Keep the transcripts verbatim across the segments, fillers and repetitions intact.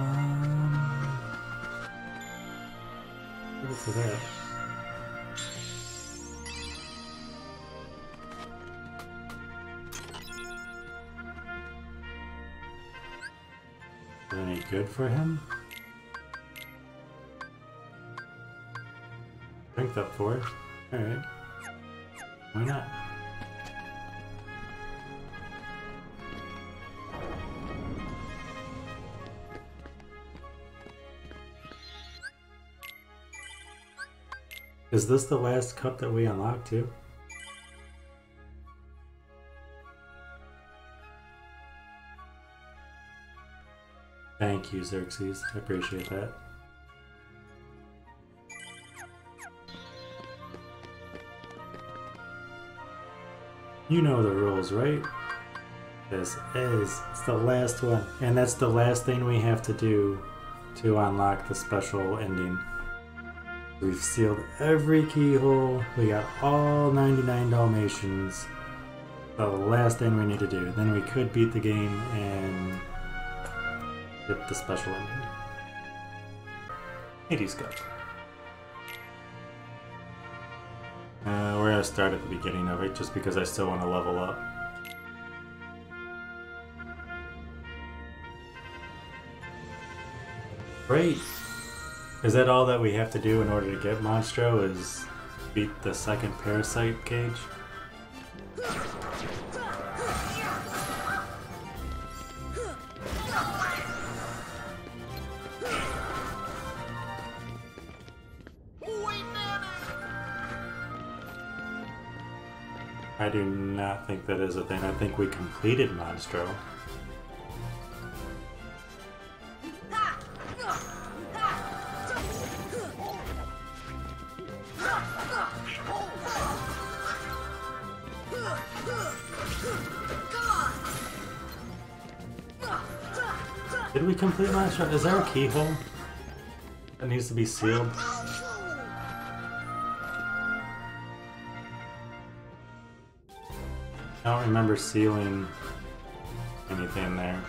Um, give it to that. Any good for him? Drink that for it. Alright. Why not? Is this the last cup that we unlock too? Thank you, Xerxes. I appreciate that. You know the rules, right? This is, it's the last one. And that's the last thing we have to do to unlock the special ending. We've sealed every keyhole. We got all ninety-nine Dalmatians. The last thing we need to do. Then we could beat the game and get the special ending. Hades Cup. Uh, we're gonna start at the beginning of it just because I still want to level up. Great! Is that all that we have to do in order to get Monstro is beat the second Parasite Cage? I do not think that is a thing. I think we completed Monstro. Did we complete Monstro? Is there a keyhole that needs to be sealed? I don't remember sealing anything there.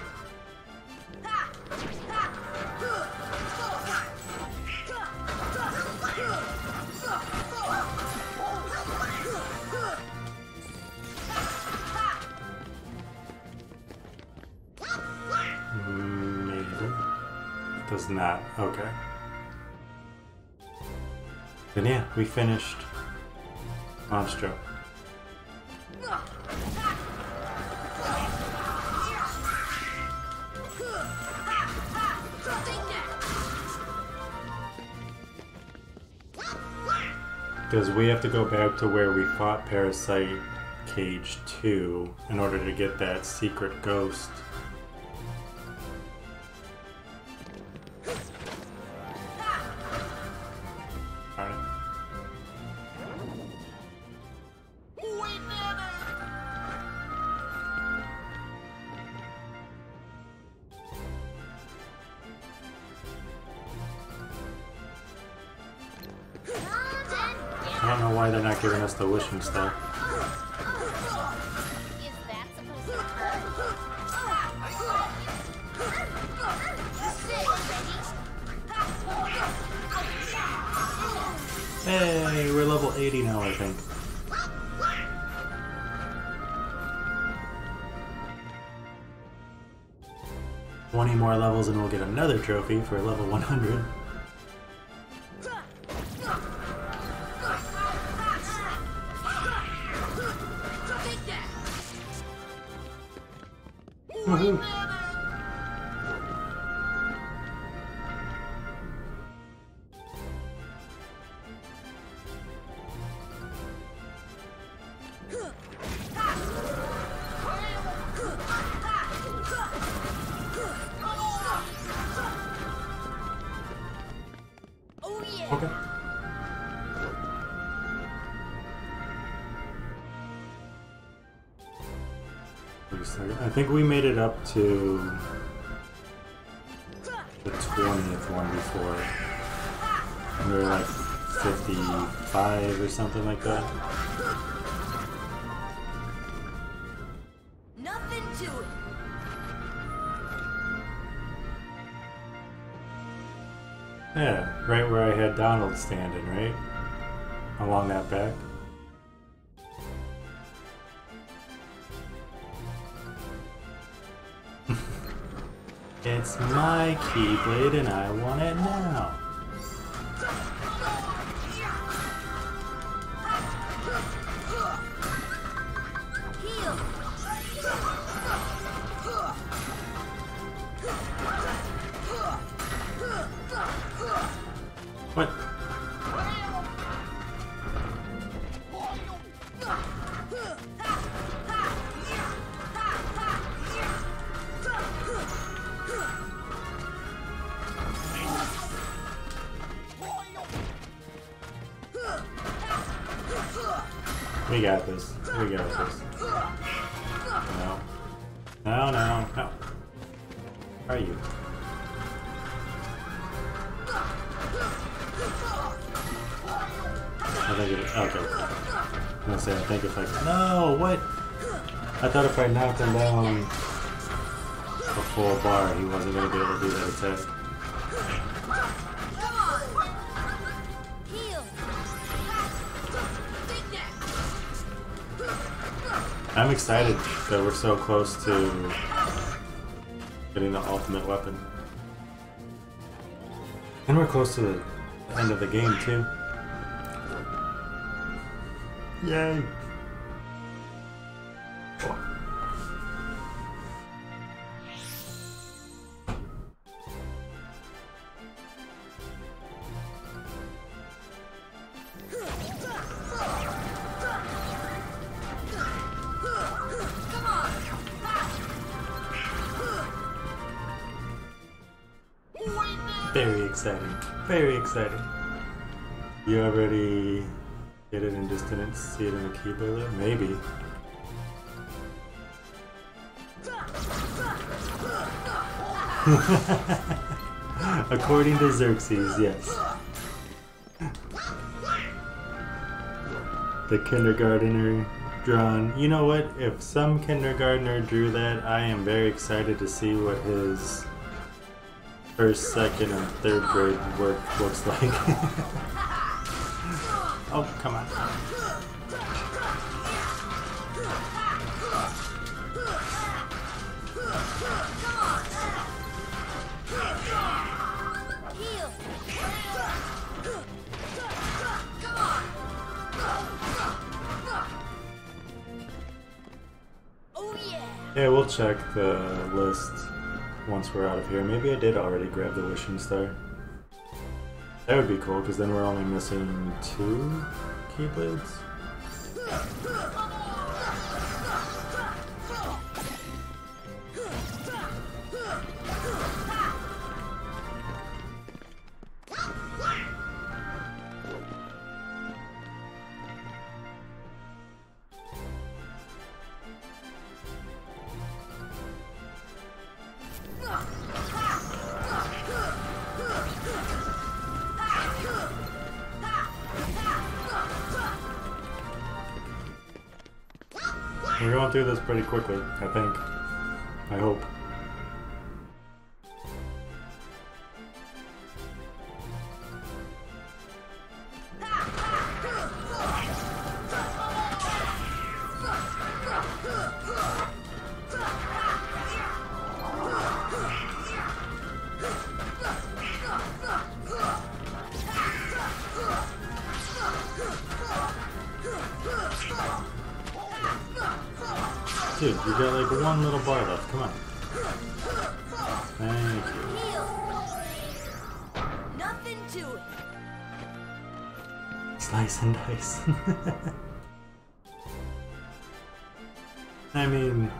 Maybe. It does not. Okay. Then yeah, we finished Monstro. Because we have to go back to where we fought Parasite Cage two in order to get that secret ghost. Alright. I don't know why they're not giving us the Wishing Star. Hey, we're level eighty now, I think. twenty more levels and we'll get another trophy for level one hundred. Okay. Wait a second. I think we made it up to the twentieth one before. We were like fifty-five or something like that. Nothing to it. Yeah, right where I had Donald standing, right? Along that back. It's my Keyblade and I want it now. What? We got this. We got this. No. No, no, no. Where are you? I think it, okay. I'm gonna say, I think if I. No, what? I thought if I knocked him down a full bar, he wasn't gonna be able to do that attack. I'm excited that we're so close to getting the ultimate weapon. And we're close to the end of the game, too. Yay! Very exciting. Very exciting. You already... Get it in distance, see it in the Keyblade? Maybe. According to Xerxes, yes. The kindergartner drawn. You know what? If some kindergartner drew that, I am very excited to see what his first, second, and third grade work looks like. Oh, come on. Yeah, we'll check the list once we're out of here. Maybe I did already grab the Wishing Star. That would be cool, because then we're only missing two Keyblades. We're going through this pretty quickly, I think. I hope. Dude, you got like one little bar left, come on. Thank you. Nothing to it. Slice and dice. I mean...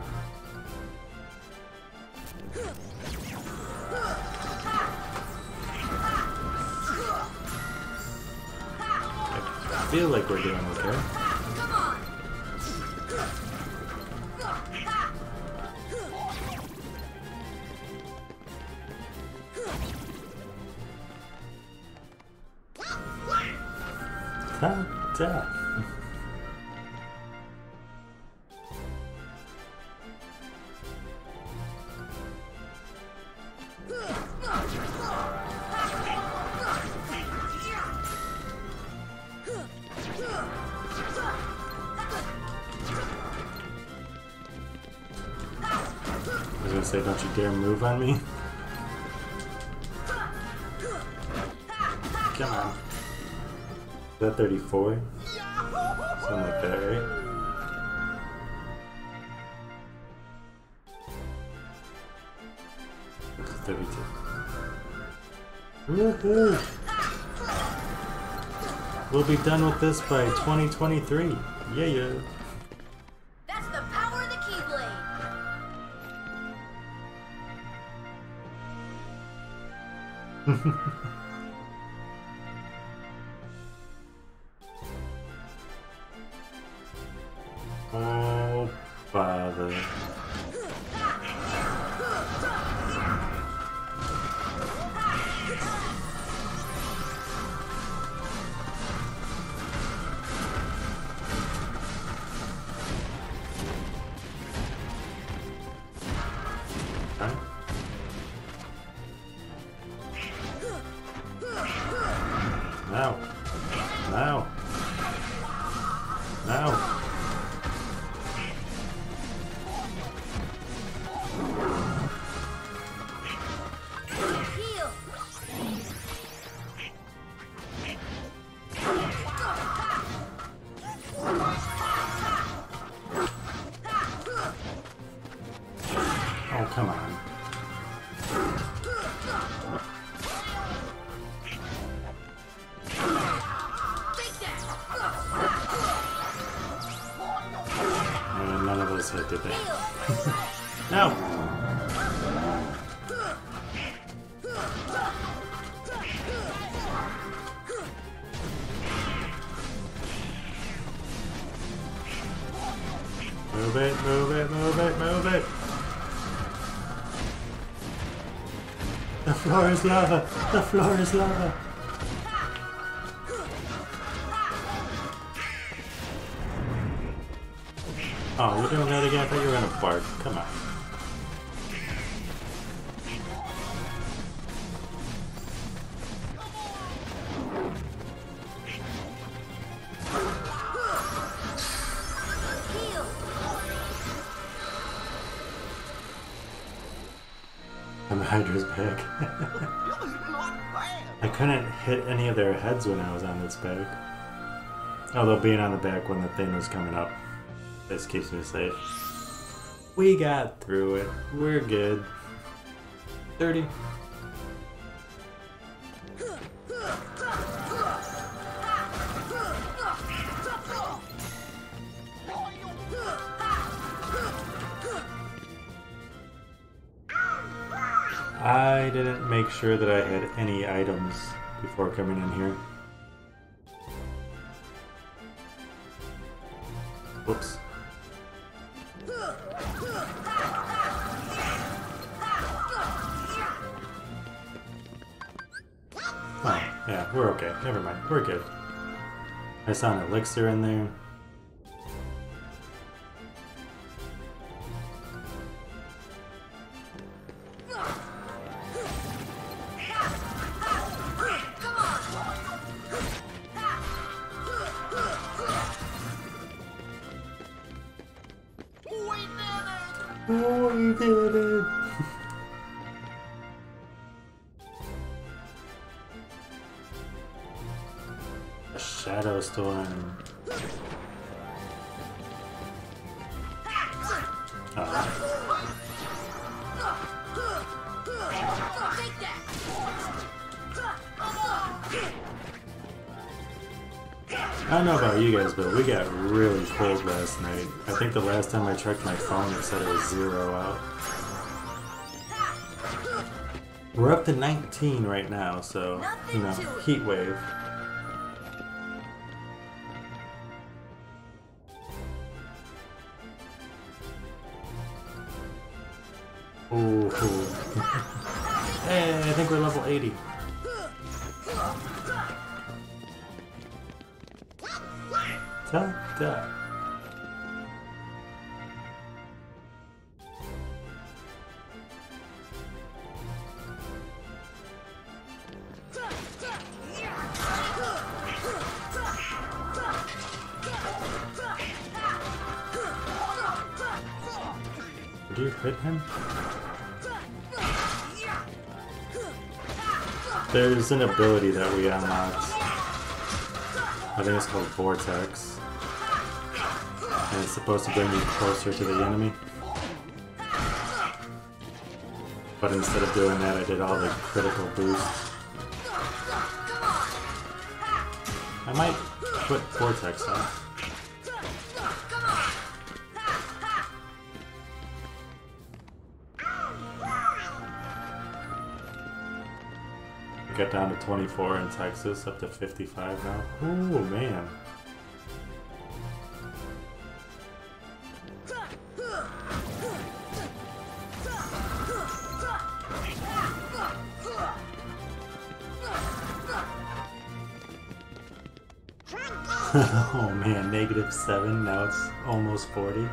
I feel like we're doing okay. Death. I was gonna say, don't you dare move on me. Come on. Is that thirty-four? Something like that, right? thirty-two. Woohoo! We'll be done with this by twenty twenty-three. Yeah, yeah. That's the power of the Keyblade. Oh, bother. Move it, move it, move it, move it! The floor is lava! The floor is lava! Oh, you're doing that again? I thought you were gonna bark. Come on. I couldn't hit any of their heads when I was on its back. Although being on the back when the thing was coming up, this keeps me safe. We got through it. We're good. thirty. I didn't make sure that I had any items before coming in here. Whoops. Oh, yeah, we're okay. Never mind. We're good. I saw an elixir in there. I don't know about you guys, but we got really cold last night. I think the last time I checked my phone, it said it was zero out. We're up to nineteen right now, so, you know, heat wave. Ooh. Hey, I think we're level eighty. Da, da. Did you hit him? There's an ability that we unlocked. I think it's called Vortex. And it's supposed to bring you closer to the enemy. But instead of doing that, I did all the critical boosts. I might put Vortex on. Got down to twenty-four in Texas, up to fifty-five now. Ooh, man. Oh man, negative seven, now it's almost forty.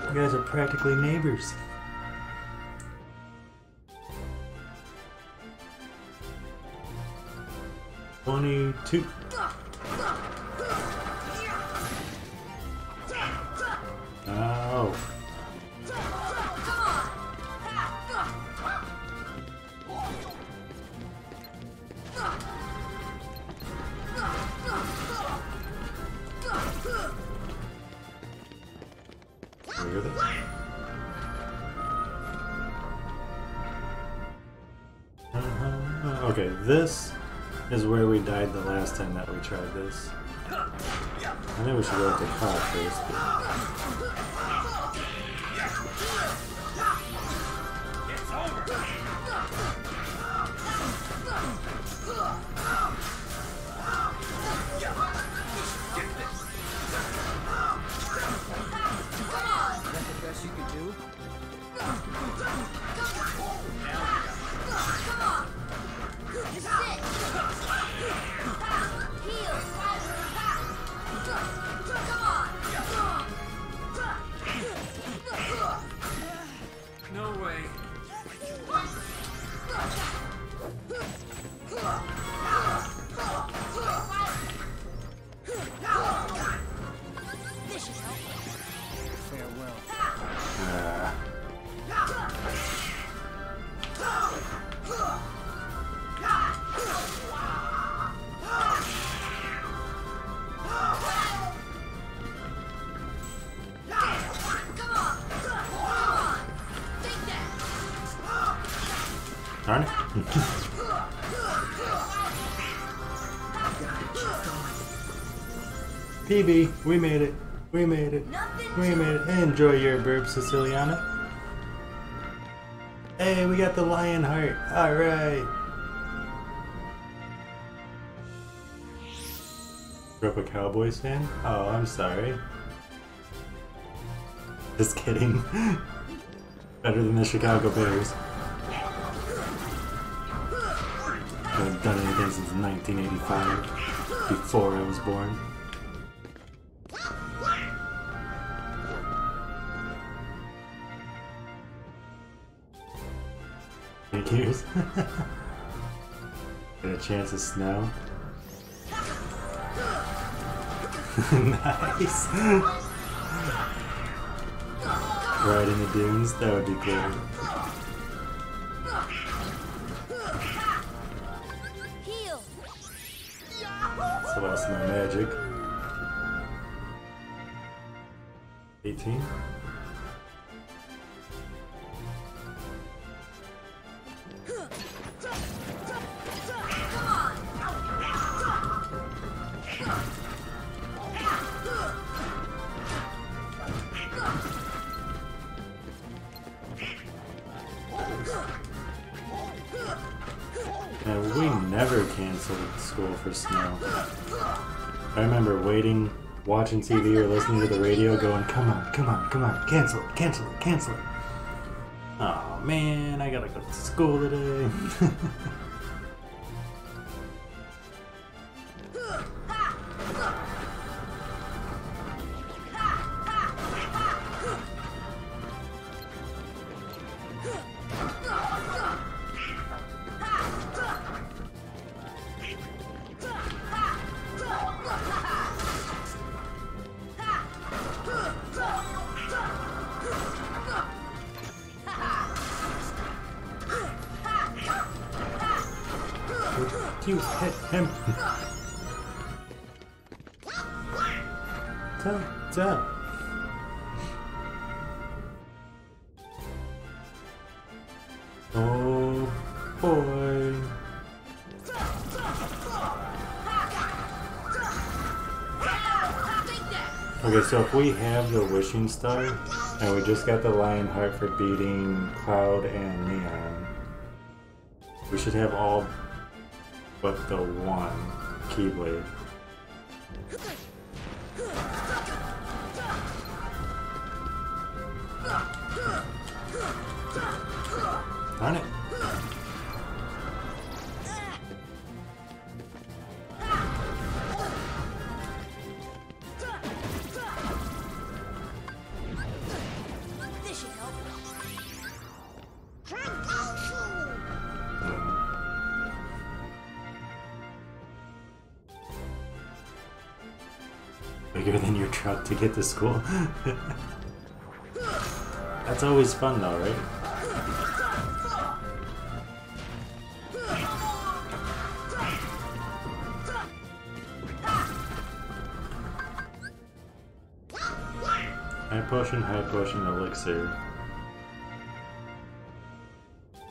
You guys are practically neighbors. twenty-two. Oh. Okay, this is where we died the last time that we tried this. I think we should go up to Cloud first. It's over. Is that the best you could do? Darn it. P B, we made it. We made it. We made it. Enjoy your burp, Siciliana. Hey, we got the Lionheart. Alright. Grew up a Cowboys fan? Oh, I'm sorry. Just kidding. Better than the Chicago Bears. I haven't done anything since nineteen eighty-five, before I was born. Thank you. Got a chance of snow. Nice! Right in the dunes, that would be cool. Lost my magic. eighteen. And we never canceled school for snow. I remember waiting, watching T V or listening to the radio going, come on, come on, come on, cancel it, cancel it, cancel it. Oh man, I gotta go to school today. you hit him. Tell, tell. Oh boy. Okay, so if we have the Wishing Star, and we just got the Lionheart for beating Cloud and Leon, we should have all but the one Keyblade. On it. Bigger than your truck to get to school. That's always fun though, right? Potion, high potion, elixir.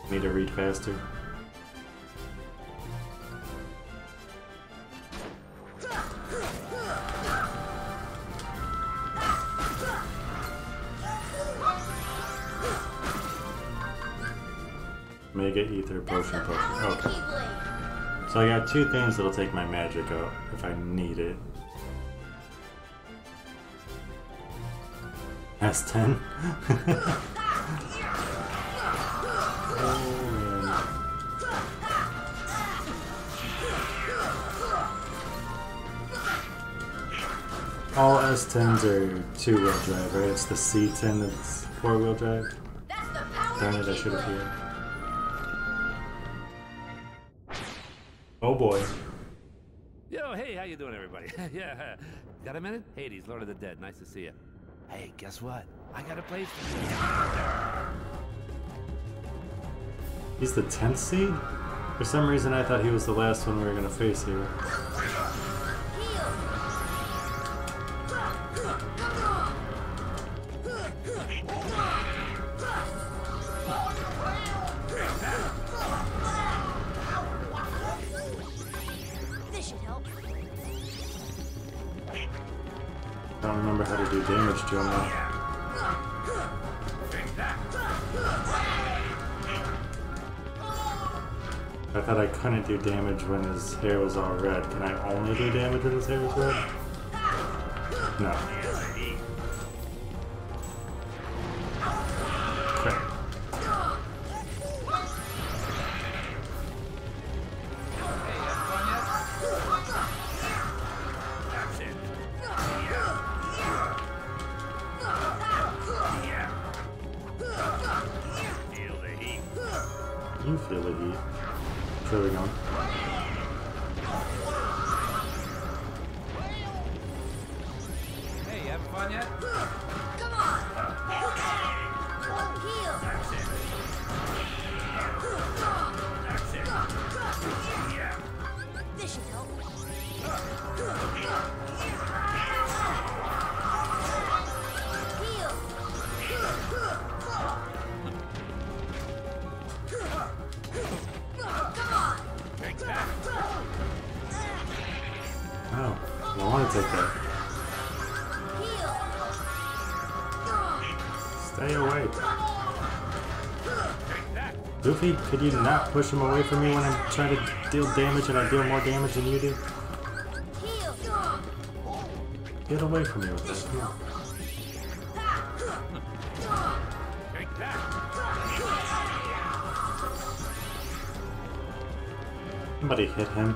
Need to read faster. Mega ether potion, potion. Okay. So I got two things that'll take my magic out if I need it. That's ten. Oh, all S tens are two-wheel drive, right? It's the C ten that's four-wheel drive. Darn it, I should have healed. Oh boy. Yo, hey, how you doing, everybody? Yeah, got a minute? Hades, Lord of the Dead, nice to see you. Hey, guess what? I got a place for you. He's the tenth seed? For some reason I thought he was the last one we were gonna face here. I thought I couldn't do damage when his hair was all red. Can I only do damage when his hair is red? No. Okay. You feel the heat. There we go. Hey, you having fun yet? Come on! One heal! This should help. Heal! Oh, I want to take that. Stay away. Goofy, could you not push him away from me when I try to deal damage and I deal more damage than you do? Get away from me with this. Somebody hit him.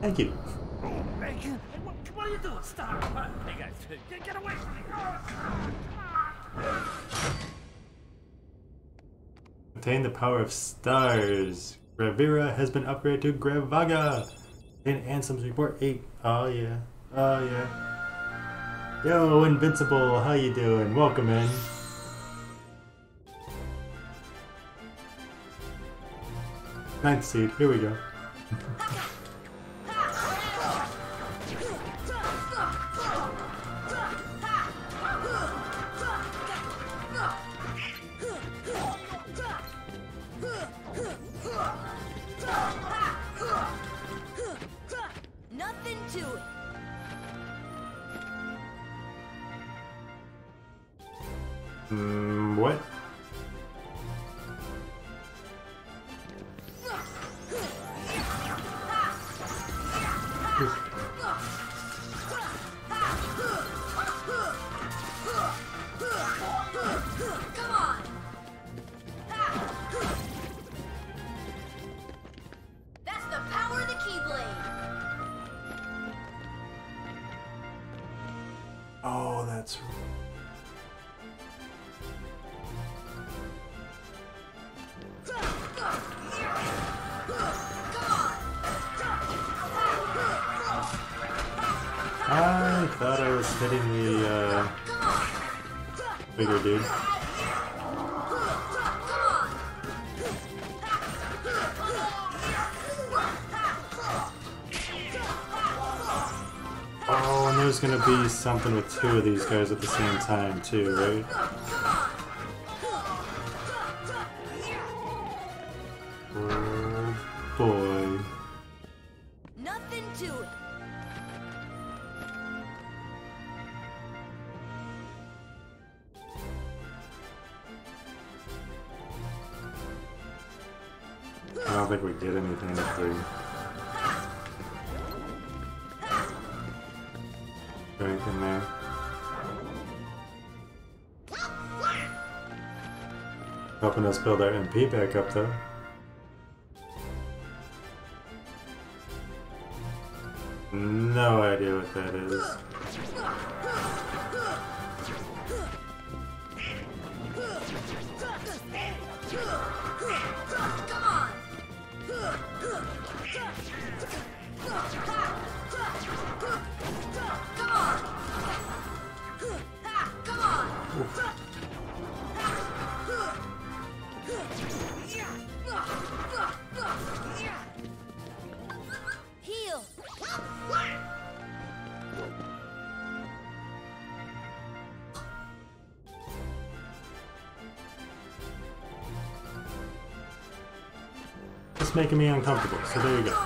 Thank you. Hey, what, what are you doing? Stop! Hey guys, get, get away from me! Obtain the power of stars. Gravira has been upgraded to Gravaga. In Ansem's report eight. Oh yeah. Oh yeah. Yo, Invincible, how you doing? Welcome in. Ninth seed, here we go. Nothing to it. Mm, what? Gonna be something with two of these guys at the same time too, right? Oh boy. Nothing to it. I don't think we did anything with three. In there. Helping us build our M P back up though. No idea what that is. Making me uncomfortable, so there you go.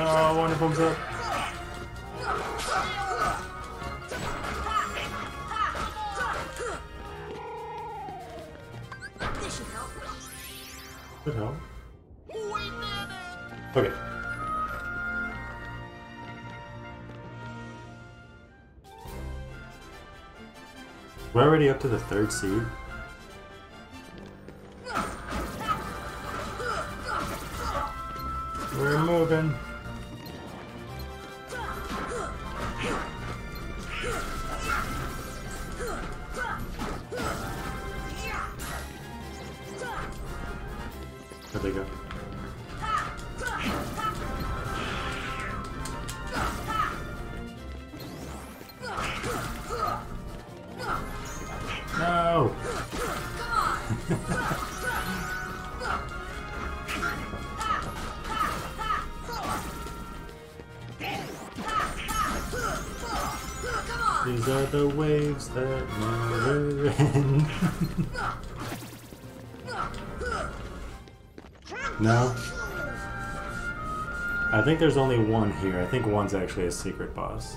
Oh, one of them's up. We're already up to the third seed. We're moving. There they go. The waves that never end. No? I think there's only one here. I think one's actually a secret boss.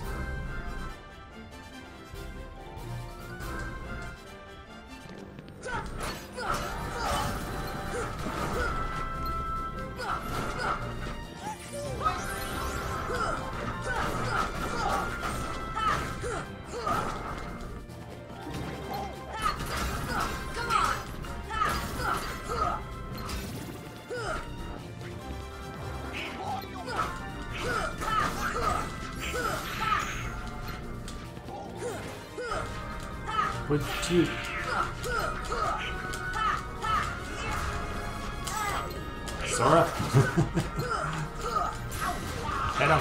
would you? Sora? Head on.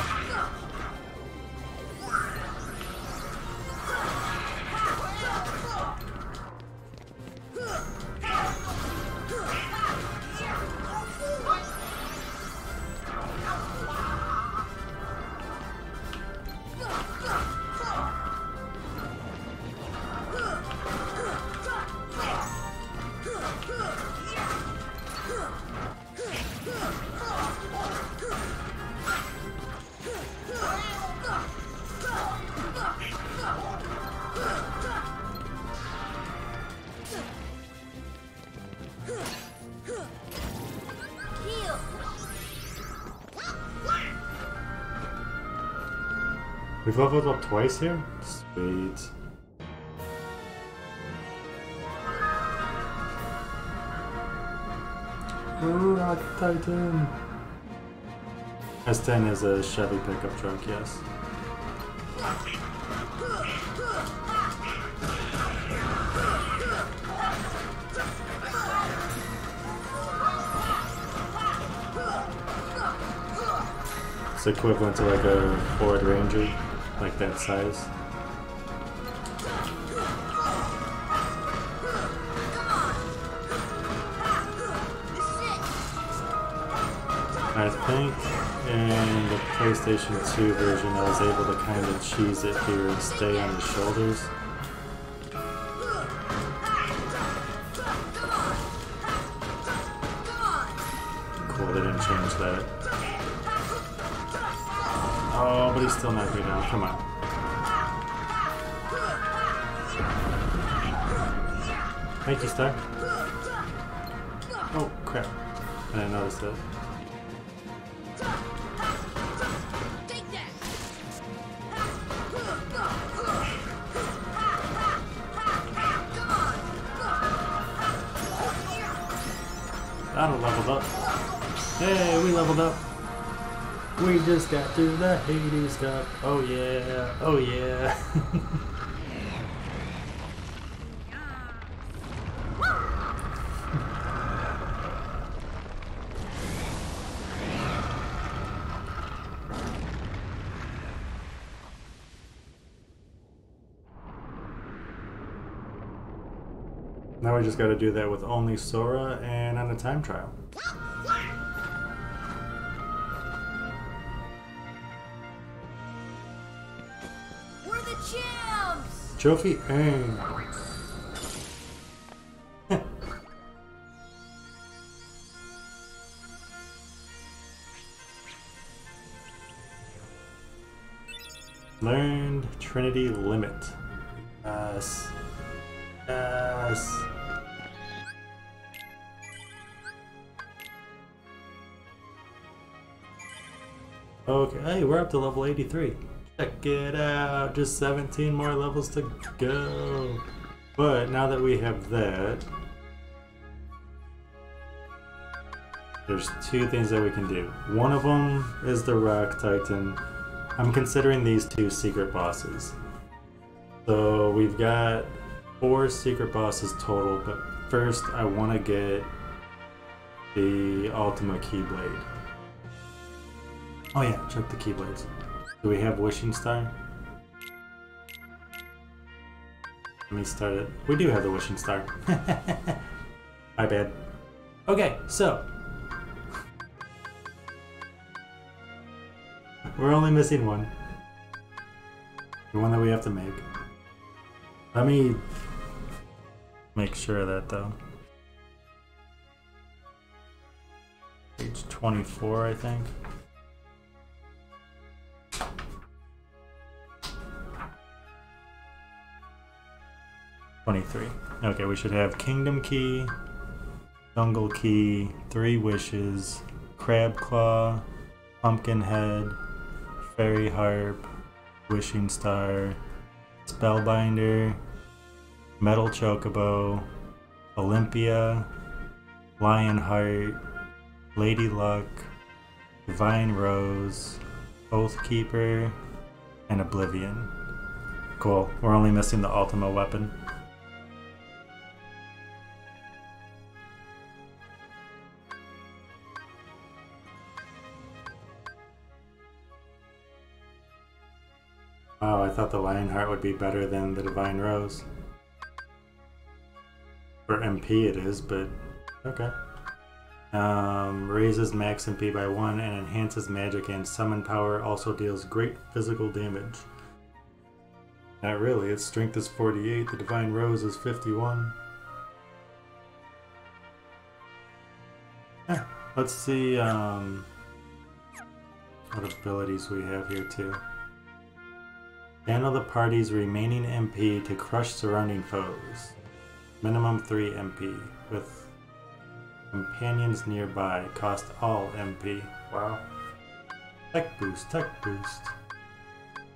We've leveled up twice here? Sweet. Ooh, Rock Titan! S ten is a Chevy pickup truck, yes. It's equivalent to like a Ford Ranger. Like that size. I think in the PlayStation two version I was able to kind of cheese it here and stay on the shoulders. Cool, they didn't change that. Oh, but he's still not good now. Come on. Thank you, Star. Oh, crap. I didn't notice that. That'll level up. Hey, we leveled up. We just got through the Hades Cup. Oh yeah, oh yeah. Now we just gotta do that with only Sora and on a time trial. Trophy earned. Learned Trinity Limit. Yes. Yes. Okay, hey, we're up to level eighty-three. Check it out, just seventeen more levels to go. But now that we have that, there's two things that we can do. One of them is the Rock Titan. I'm considering these two secret bosses. So we've got four secret bosses total, but first I want to get the Ultima Keyblade. Oh yeah, check the Keyblades. Do we have Wishing Star? Let me start it. We do have the Wishing Star. My bad. Okay, so. We're only missing one. The one that we have to make. Let me make sure of that though. Page twenty-four, I think. twenty-three. Okay, we should have Kingdom Key, Jungle Key, Three Wishes, Crab Claw, Pumpkin Head, Fairy Harp, Wishing Star, Spellbinder, Metal Chocobo, Olympia, Lionheart, Lady Luck, Divine Rose, Oathkeeper, and Oblivion. Cool, we're only missing the Ultima weapon. thought the Lionheart would be better than the Divine Rose. For M P it is, but okay. Um, raises max M P by one and enhances magic and summon power, also deals great physical damage. Not really, its strength is forty-eight, the Divine Rose is fifty-one. Eh, let's see um, what abilities we have here too. Channel the party's remaining M P to crush surrounding foes. Minimum three M P with companions nearby. Cost all M P. Wow. Tech boost, tech boost.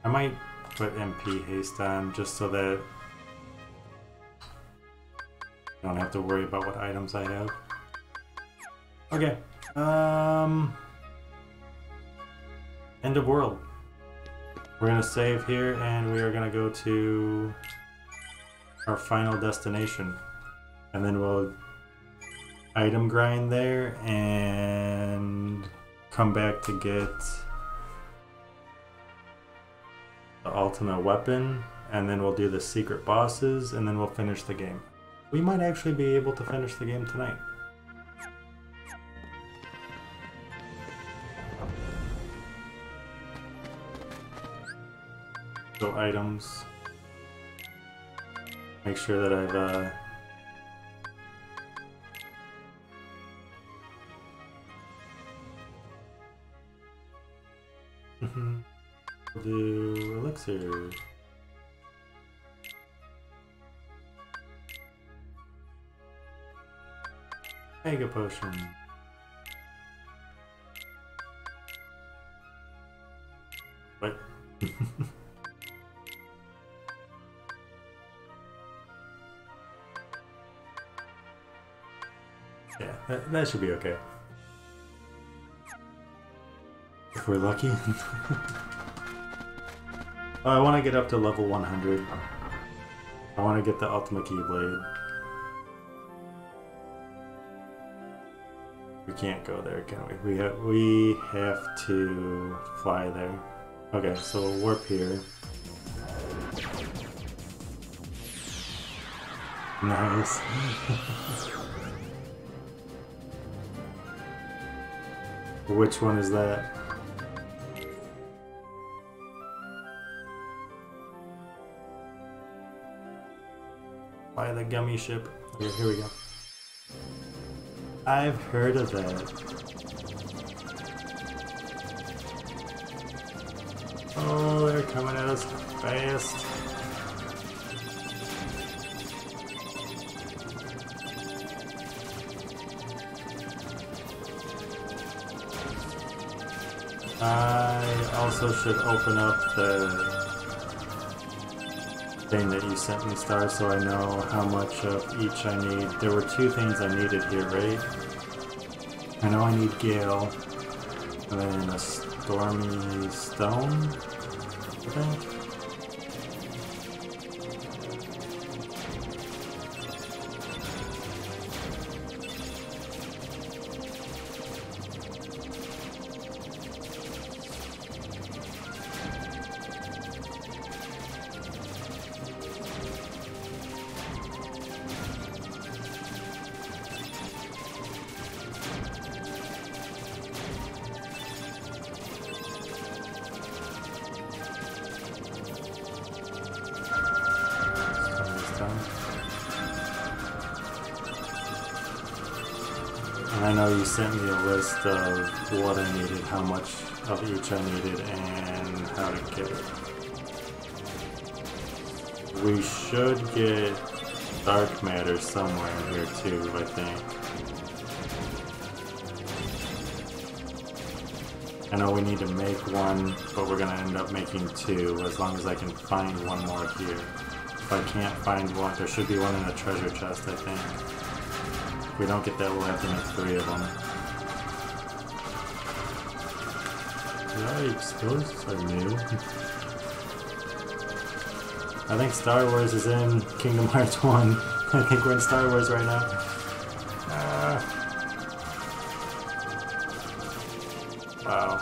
I might put M P haste on just so that I don't have to worry about what items I have. Okay. Um. End of World. We're gonna save here and we are gonna go to our final destination, and then we'll item grind there and come back to get the Ultima weapon, and then we'll do the secret bosses, and then we'll finish the game. We might actually be able to finish the game tonight. So items. Make sure that I've uh, we'll do elixir. Mega potion. What? Yeah, that, that should be okay. If we're lucky. Oh, I want to get up to level one hundred. I want to get the Ultima Keyblade. We can't go there, can we? We have, we have to fly there. Okay, so we'll warp here. Nice. Which one is that? By the gummy ship. Okay, here we go. I've heard of that. Oh, they're coming at us fast. I also should open up the thing that you sent me, Star, so I know how much of each I need. There were two things I needed here, right? I know I need Gale, and then a Stormy Stone, I think. Sent me a list of what I needed, how much of each I needed, and how to get it. We should get dark matter somewhere in here too, I think. I know we need to make one, but we're gonna end up making two as long as I can find one more here. If I can't find one, there should be one in a treasure chest, I think. If we don't get that, we'll have to make three of them. Yikes, those are new. I think Star Wars is in Kingdom Hearts one. I think we're in Star Wars right now. Ah. Wow.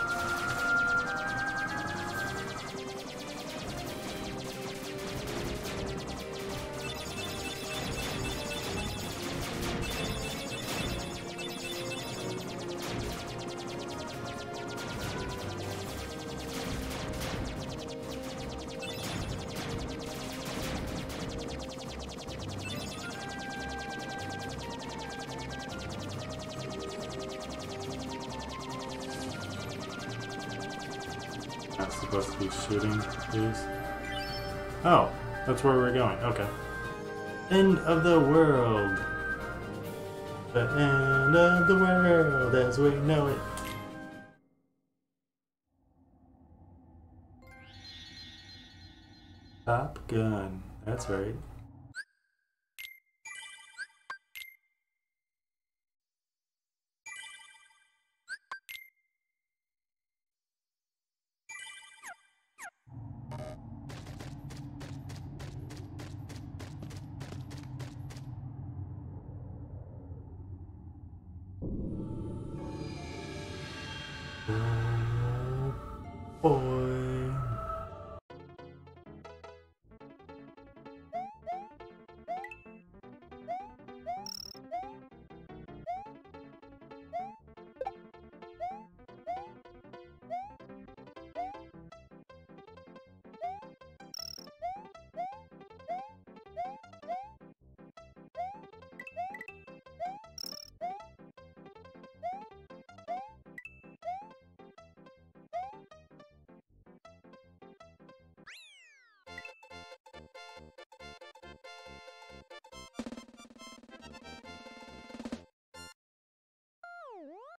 supposed to be shooting these? Oh, that's where we're going. Okay. End of the world. The end of the world as we know it. Top Gun. That's right.